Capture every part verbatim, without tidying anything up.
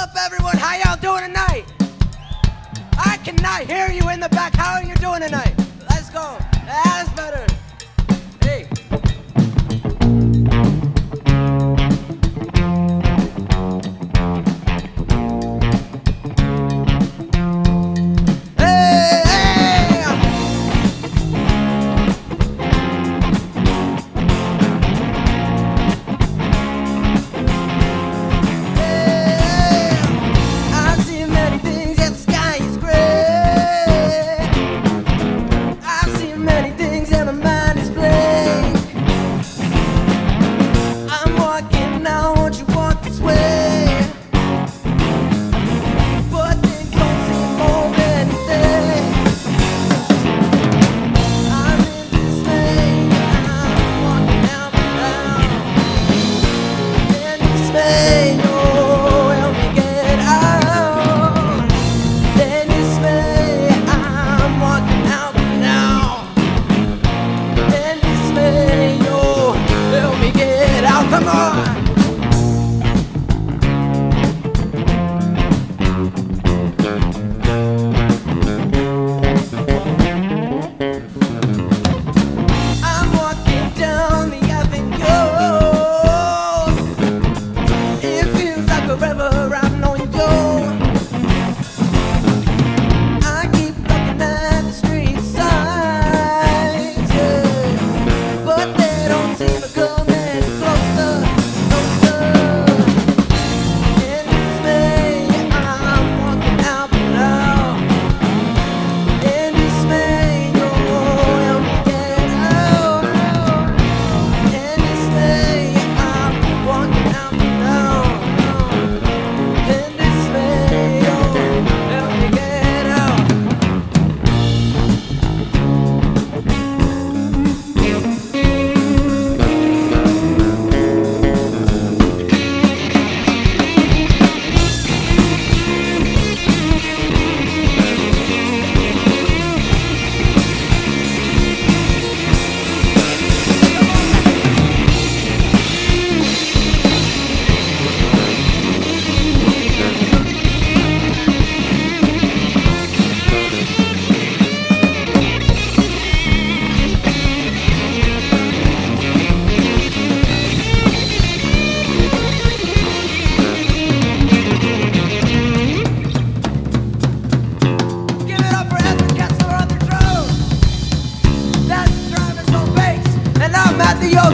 up, everyone? How y'all doing tonight? I cannot hear you in the back. How are you doing tonight? Let's go. That's better. Hey.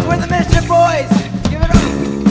We're the Mischief Boys. Give it up.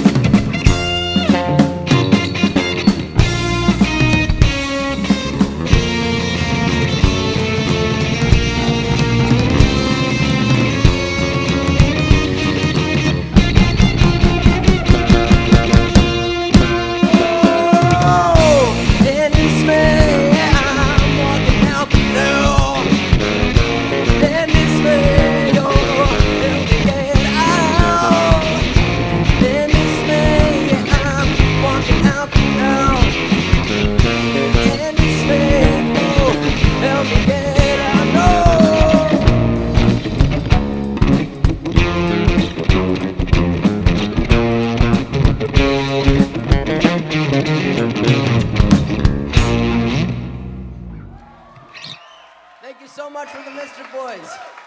Thank you so much for the Mischief Boys.